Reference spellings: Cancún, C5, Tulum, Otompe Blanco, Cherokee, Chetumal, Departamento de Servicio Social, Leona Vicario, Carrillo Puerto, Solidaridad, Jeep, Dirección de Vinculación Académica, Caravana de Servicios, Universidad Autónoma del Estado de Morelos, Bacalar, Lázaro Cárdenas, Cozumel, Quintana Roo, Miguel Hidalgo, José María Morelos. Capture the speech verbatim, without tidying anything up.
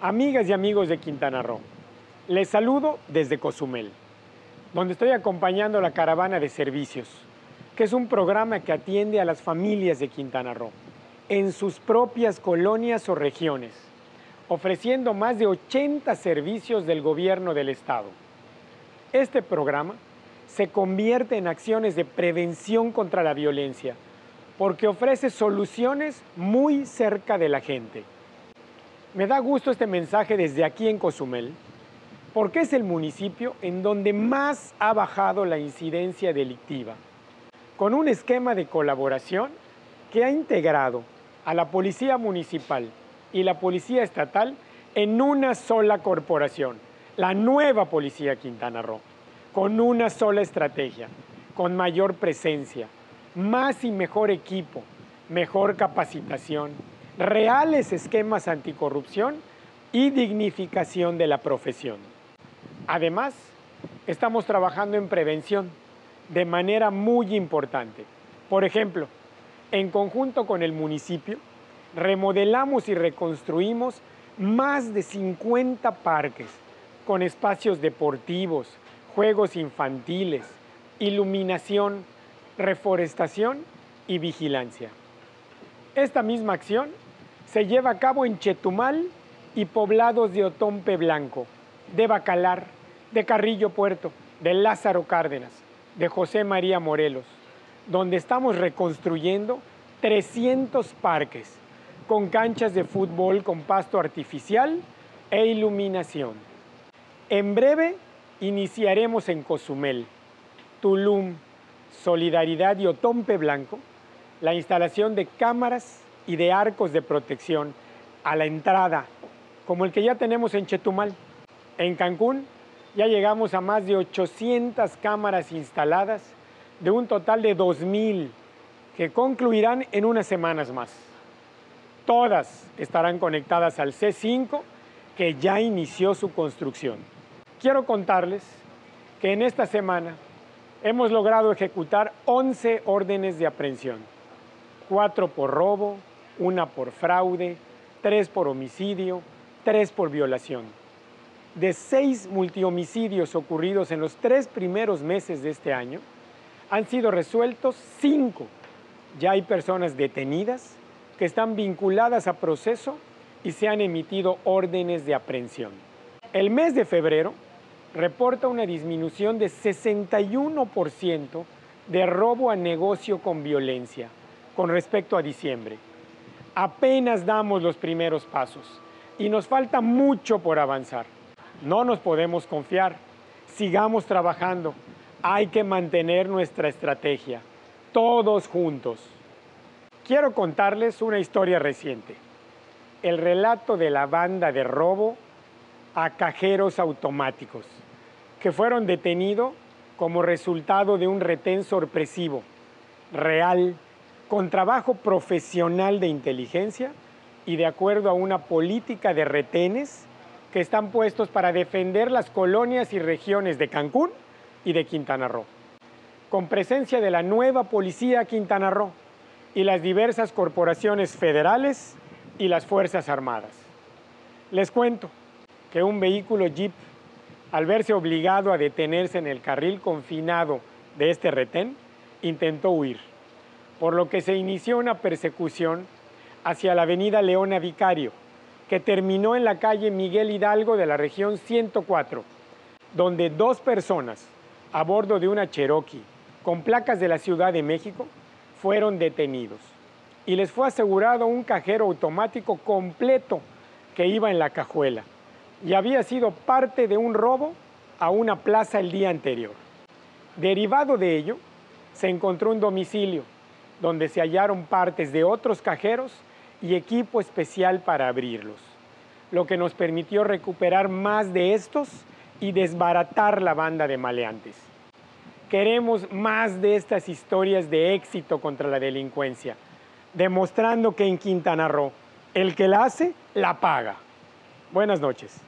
Amigas y amigos de Quintana Roo, les saludo desde Cozumel, donde estoy acompañando la Caravana de Servicios, que es un programa que atiende a las familias de Quintana Roo, en sus propias colonias o regiones, ofreciendo más de ochenta servicios del gobierno del estado. Este programa se convierte en acciones de prevención contra la violencia, porque ofrece soluciones muy cerca de la gente. Me da gusto este mensaje desde aquí en Cozumel, porque es el municipio en donde más ha bajado la incidencia delictiva, con un esquema de colaboración que ha integrado a la Policía Municipal y la Policía Estatal en una sola corporación, la nueva Policía Quintana Roo, con una sola estrategia, con mayor presencia, más y mejor equipo, mejor capacitación, reales esquemas anticorrupción y dignificación de la profesión. Además, estamos trabajando en prevención de manera muy importante. Por ejemplo, en conjunto con el municipio, remodelamos y reconstruimos más de cincuenta parques con espacios deportivos, juegos infantiles, iluminación, reforestación y vigilancia. Esta misma acción se lleva a cabo en Chetumal y poblados de Otompe Blanco, de Bacalar, de Carrillo Puerto, de Lázaro Cárdenas, de José María Morelos, donde estamos reconstruyendo trescientos parques con canchas de fútbol con pasto artificial e iluminación. En breve iniciaremos en Cozumel, Tulum, Solidaridad y Otompe Blanco la instalación de cámaras y de arcos de protección a la entrada, como el que ya tenemos en Chetumal. En Cancún ya llegamos a más de ochocientas cámaras instaladas, de un total de dos mil, que concluirán en unas semanas más. Todas estarán conectadas al C cinco, que ya inició su construcción. Quiero contarles que en esta semana hemos logrado ejecutar once órdenes de aprehensión, cuatro por robo, una por fraude, tres por homicidio, tres por violación. De seis multihomicidios ocurridos en los tres primeros meses de este año, han sido resueltos cinco. Ya hay personas detenidas que están vinculadas a proceso y se han emitido órdenes de aprehensión. El mes de febrero reporta una disminución de sesenta y uno por ciento de robo a negocio con violencia con respecto a diciembre. Apenas damos los primeros pasos y nos falta mucho por avanzar. No nos podemos confiar. Sigamos trabajando. Hay que mantener nuestra estrategia, todos juntos. Quiero contarles una historia reciente. El relato de la banda de robo a cajeros automáticos, que fueron detenidos como resultado de un retén sorpresivo, real, con trabajo profesional de inteligencia y de acuerdo a una política de retenes que están puestos para defender las colonias y regiones de Cancún y de Quintana Roo. Con presencia de la nueva Policía Quintana Roo y las diversas corporaciones federales y las Fuerzas Armadas. Les cuento que un vehículo Jeep, al verse obligado a detenerse en el carril confinado de este retén, intentó huir, por lo que se inició una persecución hacia la avenida Leona Vicario, que terminó en la calle Miguel Hidalgo de la región ciento cuatro, donde dos personas a bordo de una Cherokee con placas de la Ciudad de México fueron detenidos y les fue asegurado un cajero automático completo que iba en la cajuela y había sido parte de un robo a una plaza el día anterior. Derivado de ello, se encontró un domicilio donde se hallaron partes de otros cajeros y equipo especial para abrirlos, lo que nos permitió recuperar más de estos y desbaratar la banda de maleantes. Queremos más de estas historias de éxito contra la delincuencia, demostrando que en Quintana Roo el que la hace, la paga. Buenas noches.